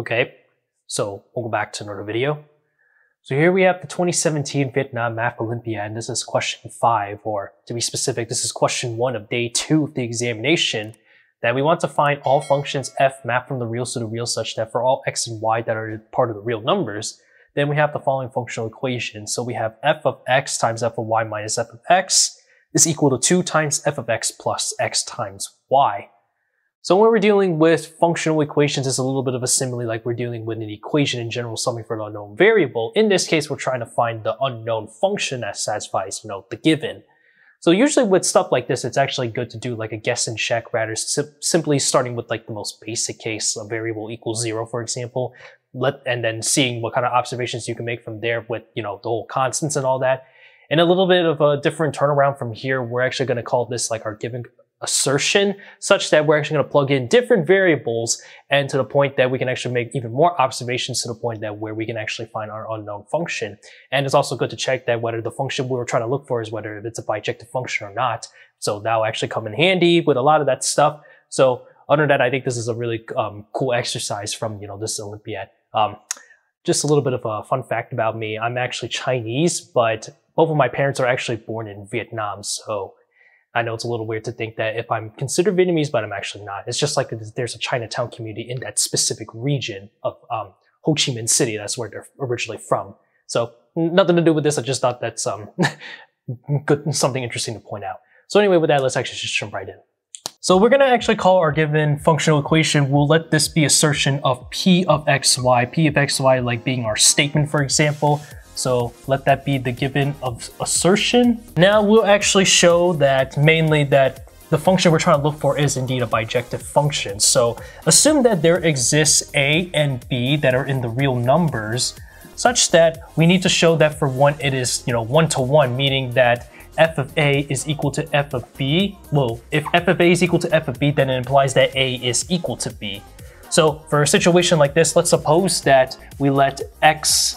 Okay, so we'll go back to another video. So here we have the 2017 Vietnam Math Olympiad, and this is question 5, or to be specific, this is question 1 of day 2 of the examination, that we want to find all functions f mapped from the reals to the real such that for all x and y that are part of the real numbers, then we have the following functional equation. So we have f of x times f of y minus f of x is equal to 2 times f of x plus x times y. So when we're dealing with functional equations, it's a little bit of a simile, like we're dealing with an equation in general, something for an unknown variable. In this case, we're trying to find the unknown function that satisfies, the given. So usually with stuff like this, it's actually good to do like a guess and check rather simply starting with like the most basic case, a variable equals 0, for example, and then seeing what kind of observations you can make from there with, the whole constants and all that. And a little bit of a different turnaround from here, we're actually going to call this like our given assertion, such that we're actually going to plug in different variables and to the point that we can actually make even more observations to the point that where we can actually find our unknown function. And it's also good to check that whether the function we were trying to look for is whether it's a bijective function or not. So that'll actually come in handy with a lot of that stuff. So other than that, I think this is a really cool exercise from, this Olympiad. Just a little bit of a fun fact about me. I'm actually Chinese, but both of my parents are actually born in Vietnam. So I know it's a little weird to think that if I'm considered Vietnamese, but I'm actually not. It's just like there's a Chinatown community in that specific region of Ho Chi Minh City. That's where they're originally from. So nothing to do with this. I just thought that's good, something interesting to point out. So anyway, with that, let's actually just jump right in. So we're going to actually call our given functional equation, we'll let this be assertion of p of xy. P of xy like being our statement, for example. So let that be the given of assertion. Now we'll actually show that mainly that the function we're trying to look for is indeed a bijective function. So assume that there exists a and b that are in the real numbers, such that we need to show that for one it is, one-to-one, meaning that f of a is equal to f of b. Well, if f of a is equal to f of b, then it implies that a is equal to b. So for a situation like this, let's suppose that we let x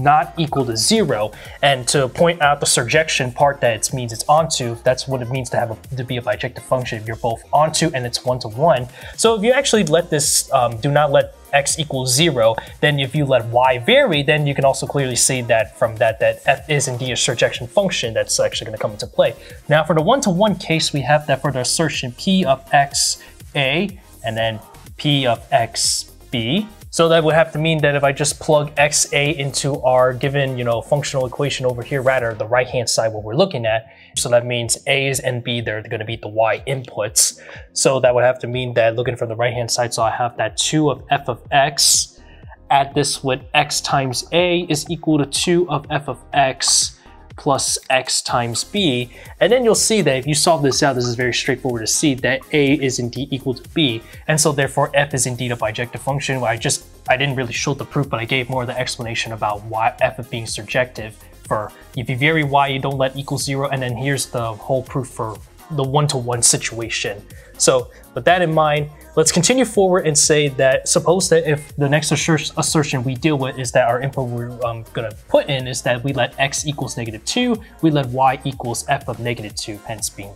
not equal to 0, and to point out the surjection part that it means it's onto, that's what it means to have to be a bijective function. If you're both onto and it's one-to-one. So if you actually let this, do not let x equal 0, then if you let y vary, then you can also clearly see that from that f is indeed a surjection function that's actually going to come into play. Now for the one-to-one case, we have that for the assertion p of x a and then p of x b. So that would have to mean that if I just plug xa into our given, functional equation over here, rather the right-hand side what we're looking at. So that means a's and b, they're going to be the y inputs. So that would have to mean that looking from the right-hand side, so I have that 2 of f of x, add this with x times a is equal to 2 of f of x plus x times b. And then you'll see that if you solve this out, this is very straightforward to see that a is indeed equal to b. And so therefore f is indeed a bijective function, where I didn't really show the proof, but I gave more of the explanation about why f of being surjective. For if you vary y, you don't let equal 0, and then here's the whole proof for the one-to-one situation. So with that in mind, let's continue forward and say that suppose that if the next assertion we deal with is that our input we're going to put in is that we let x equals -2, we let y equals f of -2, hence being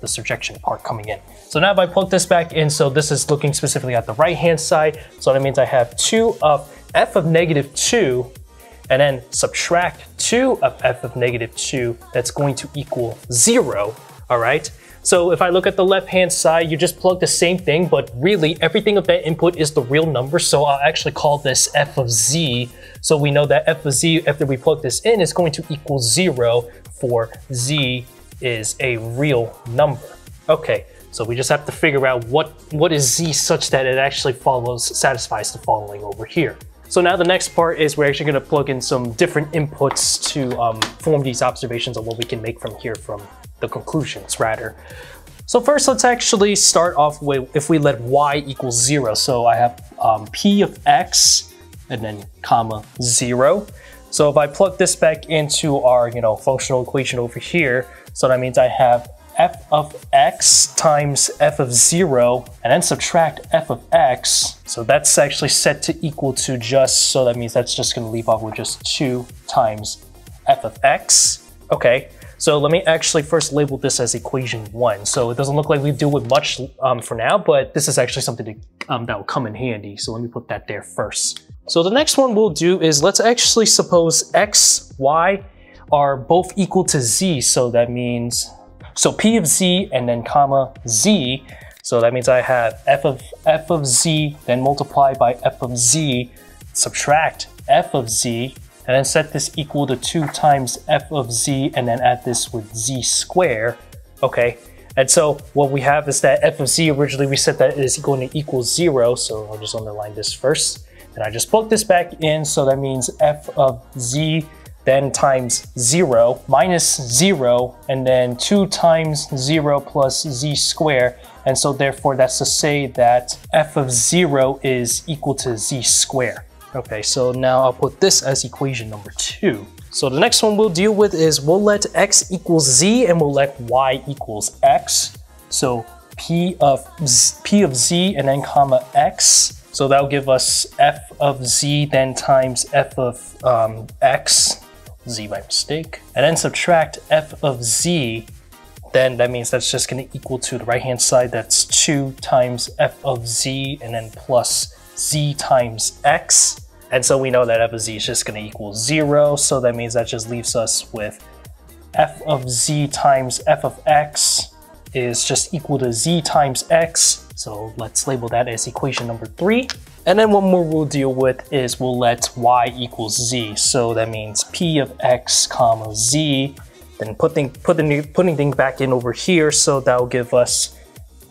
the surjection part coming in. So now if I plug this back in, so this is looking specifically at the right-hand side, so that means I have 2 of f of -2 and then subtract 2 of f of -2, that's going to equal 0. All right, so if I look at the left-hand side, you just plug the same thing, but really everything of that input is the real number. So I'll actually call this f of z. So we know that f of z, after we plug this in, is going to equal 0 for z is a real number. Okay, so we just have to figure out what is z such that it actually satisfies the following over here. So now the next part is we're actually going to plug in some different inputs to form these observations on what we can make from here, from the conclusions rather. So first, let's actually start off with if we let y equals 0. So I have p of x and then comma 0. So if I plug this back into our functional equation over here, so that means I have f of x times f of 0 and then subtract f of x. So that's actually set to equal to just, so that means that's just going to leave off with just 2 times f of x. Okay, So let me actually first label this as equation 1. So it doesn't look like we do it much for now, but this is actually something that will come in handy. So let me put that there first. So the next one we'll do is let's actually suppose x, y are both equal to z. So that means, so p of z and then comma z. So that means I have f of z, then multiply by f of z, subtract f of z, and then set this equal to 2 times f of z, and then add this with z squared. Okay, and so what we have is that f of z, originally we said that it is going to equal 0, so I'll just underline this first. And I just plug this back in, so that means f of z, then times 0, minus 0, and then 2 times 0 plus z squared. And so therefore that's to say that f of 0 is equal to z squared. Okay, so now I'll put this as equation number 2. So the next one we'll deal with is we'll let x equals z and we'll let y equals x. So p of z and then comma x. So that'll give us f of z then times f of x, z by mistake, and then subtract f of z. Then that means that's just going to equal to the right hand side, that's 2 times f of z and then plus z times x. And so we know that f of z is just going to equal 0, so that means that just leaves us with f of z times f of x is just equal to z times x. So let's label that as equation number 3. And then one more we'll deal with is we'll let y equals z. So that means p of x comma z. Then putting things back in over here, so that'll give us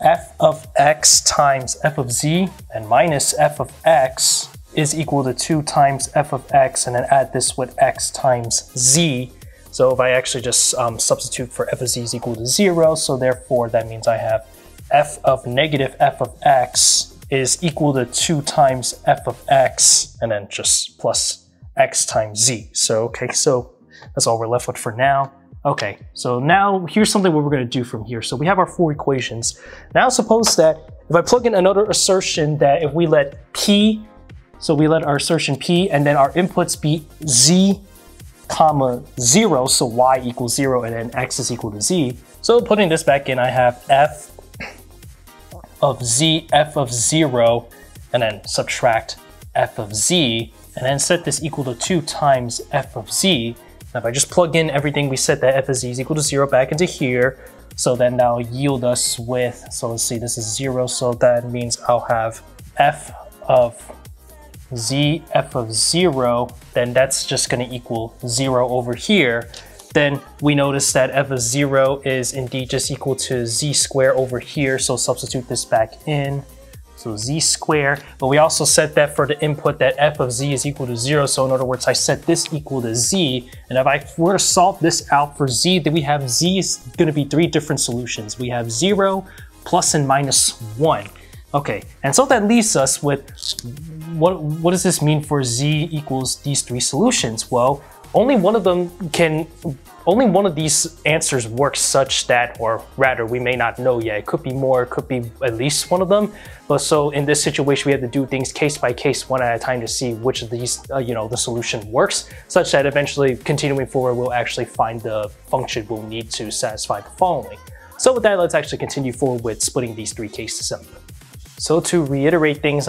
f of x times f of z, and minus f of x is equal to 2 times f of x, and then add this with x times z. So if I actually just substitute for f of z is equal to 0, so therefore that means I have f of negative f of x is equal to 2 times f of x, and then just plus x times z. So okay, so that's all we're left with for now. Okay, so now here's something what we're going to do from here. So we have our 4 equations. Now suppose that if I plug in another assertion that if we let p, so we let our assertion p and then our inputs be z comma 0, so y equals 0 and then x is equal to z. So putting this back in, I have f of z, f of 0, and then subtract f of z, and then set this equal to 2 times f of z. Now if I just plug in everything, we set that f of z is equal to 0 back into here, so then that'll yield us with, so let's see, this is 0, so that means I'll have f of z, f of 0, then that's just going to equal 0 over here. Then we notice that f of 0 is indeed just equal to z squared over here, so substitute this back in, so z squared. But we also set that for the input that f of z is equal to 0, so in other words I set this equal to z, and if I were to solve this out for z, then we have z is going to be 3 different solutions. We have 0, plus and minus 1. Okay, and so that leaves us with what does this mean for z equals these 3 solutions? Well, only one of these answers works such that, or rather we may not know yet. It could be more, it could be at least one of them. But so in this situation, we have to do things case by case, one at a time to see which of these, the solution works, such that eventually continuing forward, we'll actually find the function we'll need to satisfy the following. So with that, let's actually continue forward with splitting these 3 cases up. So to reiterate things,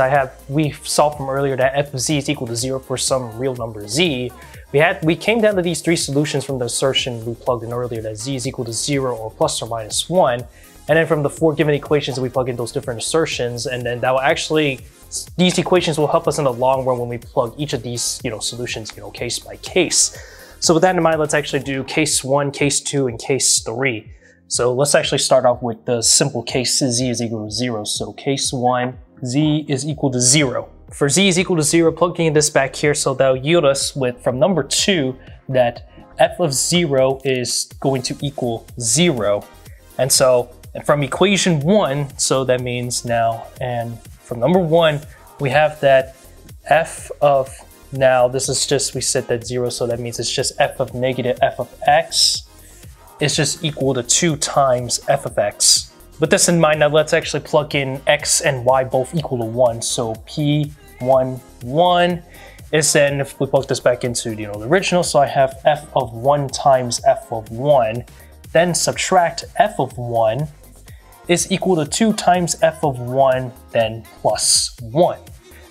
we solved from earlier that f of z is equal to 0 for some real number z. We came down to these 3 solutions from the assertion we plugged in earlier that z is equal to 0 or plus or minus 1. And then from the 4 given equations, we plug in those different assertions, and then that will actually, these equations will help us in the long run when we plug each of these solutions case by case. So with that in mind, let's actually do case 1, case 2, and case 3. So let's actually start off with the simple case z is equal to 0. So case 1, z is equal to 0. For z is equal to 0, plugging in this back here, so that'll yield us with, from number 2, that f of 0 is going to equal 0. And so from equation 1, so that means now, and from number 1, we have that f of, now this is just, we set that 0, so that means it's just f of negative f of x. It's just equal to 2 times f of x. With this in mind, now let's actually plug in x and y both equal to 1. So p1, 1 is then, if we plug this back into the original, so I have f of 1 times f of 1, then subtract f of 1 is equal to 2 times f of 1, then plus 1.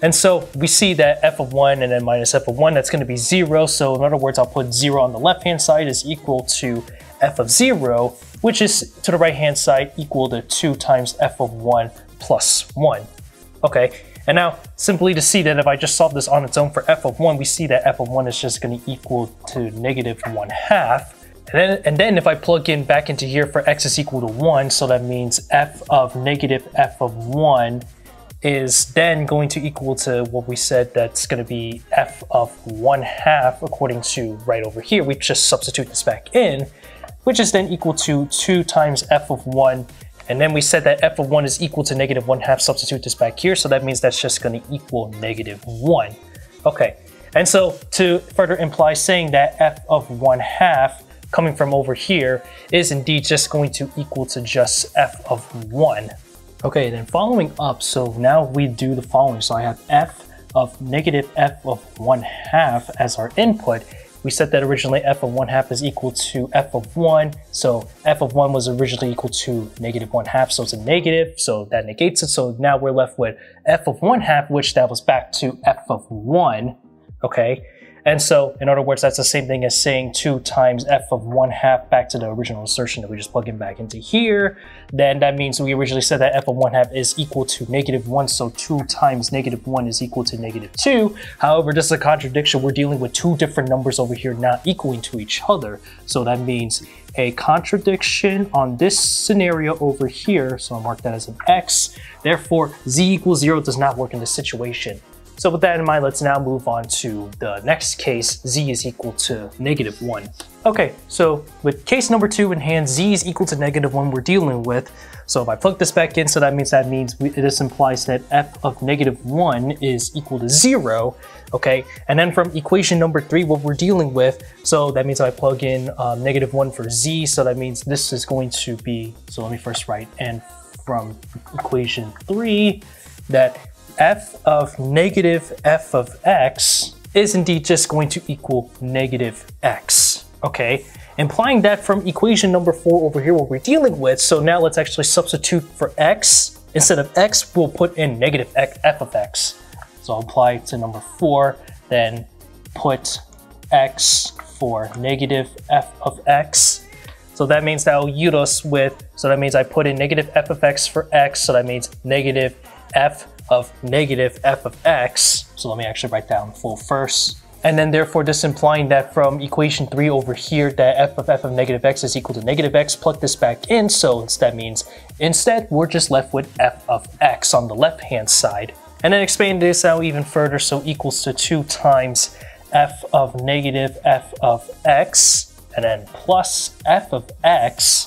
And so we see that f of 1 and then minus f of 1, that's going to be 0. So in other words, I'll put 0 on the left-hand side is equal to f of 0, which is to the right-hand side equal to 2 times f of 1 plus 1. Okay, and now simply to see that if I just solve this on its own for f of 1, we see that f of 1 is just going to equal to negative 1/2. And then if I plug in back into here for x is equal to 1, so that means f of negative f of 1 is then going to equal to what we said, that's going to be f of 1/2 according to right over here. We just substitute this back in, which is then equal to 2 times f of 1. And then we said that f of 1 is equal to negative 1/2, substitute this back here. So that means that's just going to equal negative 1. Okay, and so to further imply saying that f of 1/2 coming from over here is indeed just going to equal to just f of 1. Okay, then following up, so now we do the following. So I have f of negative f of 1/2 as our input. We said that originally f of 1/2 is equal to f of 1. So f of 1 was originally equal to negative 1/2, so it's a negative, so that negates it. So now we're left with f of 1/2, which that was back to f of 1, okay? And so, in other words, that's the same thing as saying 2 times f of 1/2 back to the original assertion that we just plug in back into here. Then that means we originally said that f of 1/2 is equal to negative 1, so 2 times negative 1 is equal to negative 2. However, this is a contradiction. We're dealing with two different numbers over here not equaling to each other. So that means a contradiction on this scenario over here. So I'll mark that as an x. Therefore, z equals 0 does not work in this situation. So with that in mind, let's now move on to the next case, z is equal to negative 1. Okay, so with case number 2 in hand, z is equal to negative 1 we're dealing with. So if I plug this back in, so this implies that f of negative 1 is equal to 0. Okay, and then from equation number 3, what we're dealing with, so that means I plug in negative 1 for z, so that means this is going to be, so let me first write, and from equation 3, that f of negative f of x is indeed just going to equal negative x, okay? Implying that from equation number 4 over here, what we're dealing with, so now let's actually substitute for x. Instead of x, we'll put in negative f of x. So I'll apply to number 4, then put x for negative f of x. So that means that'll yield us with, so that means I put in negative f of x for x, so that means negative f of negative f of x. So let me actually write down full first. And then therefore this implying that from equation 3 over here that f of negative x is equal to negative x. Plug this back in, so that means instead we're just left with f of x on the left hand side. And then expand this out even further, so equals to 2 times f of negative f of x and then plus f of x.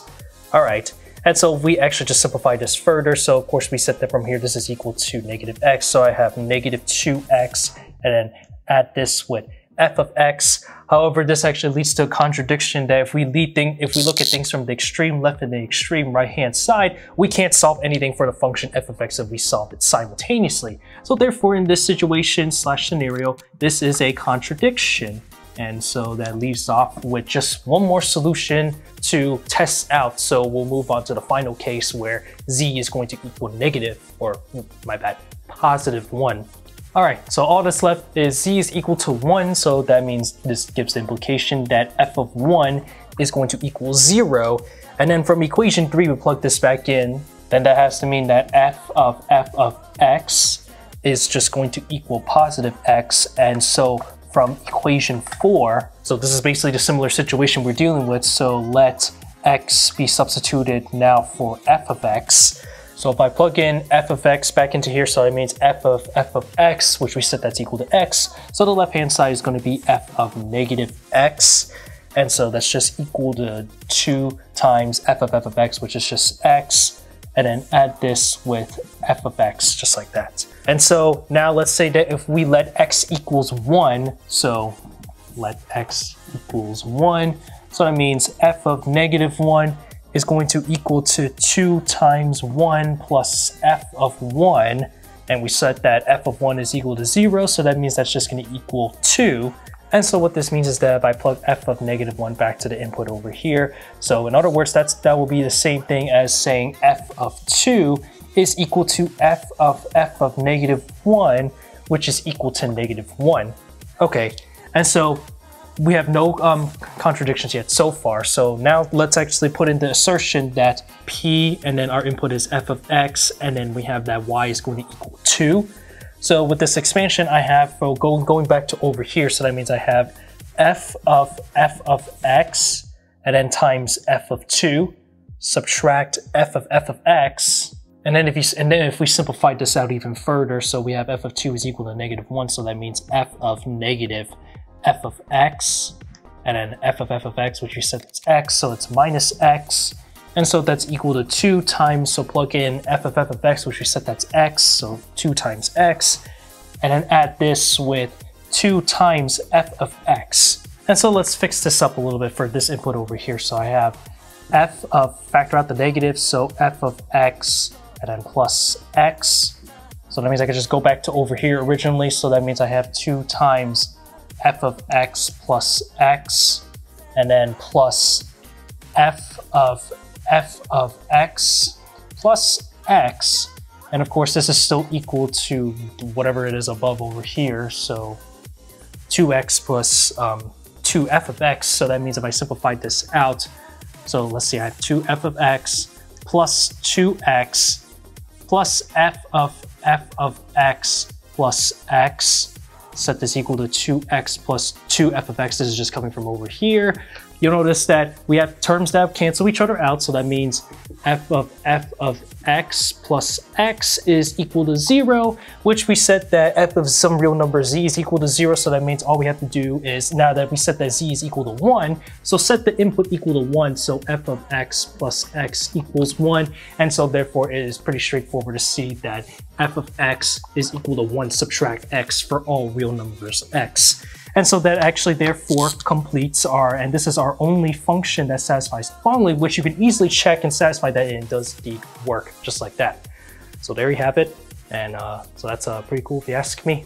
All right. And so we actually just simplify this further. So of course we set that from here, this is equal to negative x. So I have negative 2x and then add this with f of x. However, this actually leads to a contradiction that if we look at things from the extreme left and the extreme right hand side, we can't solve anything for the function f of x if we solve it simultaneously. So therefore in this situation slash scenario, this is a contradiction. And so that leaves off with just one more solution to test out. So we'll move on to the final case where z is going to equal negative, or my bad, positive 1. All right, so all that's left is z is equal to 1. So that means this gives the implication that f of 1 is going to equal 0. And then from equation 3, we plug this back in. Then that has to mean that f of x is just going to equal positive x. And so from equation 4, so this is basically the similar situation we're dealing with, so let x be substituted now for f of x. So if I plug in f of x back into here, so that means f of x, which we said that's equal to x, so the left hand side is going to be f of negative x, and so that's just equal to 2 times f of x, which is just x, and then add this with f of x, just like that. And so now let's say that if we let x equals 1, so let x equals 1, so that means f of negative 1 is going to equal to 2 times 1 plus f of 1, and we set that f of 1 is equal to 0, so that means that's just going to equal 2. And so what this means is that if I plug f of negative 1 back to the input over here, so in other words, that will be the same thing as saying f of 2 is equal to f of negative 1, which is equal to negative 1. Okay, and so we have no contradictions yet so far. So now let's actually put in the assertion that p, and then our input is f of x, and then we have that y is going to equal 2. So with this expansion I have, well, going back to over here, so that means I have f of x, and then times f of 2, subtract f of x, and then if we simplify this out even further, so we have f of 2 is equal to negative 1, so that means f of negative f of x, and then f of x, which we said it's x, so it's minus x, and so that's equal to 2 times, so plug in f of x, which we said that's x, so 2 times x, and then add this with 2 times f of x. And so let's fix this up a little bit for this input over here, so I have f of, factor out the negative, so f of x, and then plus x, so that means I can just go back to over here originally, so that means I have 2 times f of x, and then plus f of x plus x, and of course this is still equal to whatever it is above over here, so 2x plus 2f of x, so that means if I simplified this out, so let's see, I have 2f of x plus 2x plus f of x plus x, set this equal to 2x plus 2f of x. This is just coming from over here. You'll notice that we have terms that cancel each other out, so that means f of x plus x is equal to 0, which we said that f of some real number z is equal to 0, so that means all we have to do is, now that we set that z is equal to 1, so set the input equal to 1, so f of x plus x equals 1, and so therefore it is pretty straightforward to see that f of x is equal to 1 subtract x for all real numbers x. And so that actually therefore completes our, and this is our only function that satisfies finally, which you can easily check and satisfy that it does indeed work, just like that. So there you have it, and so that's pretty cool if you ask me.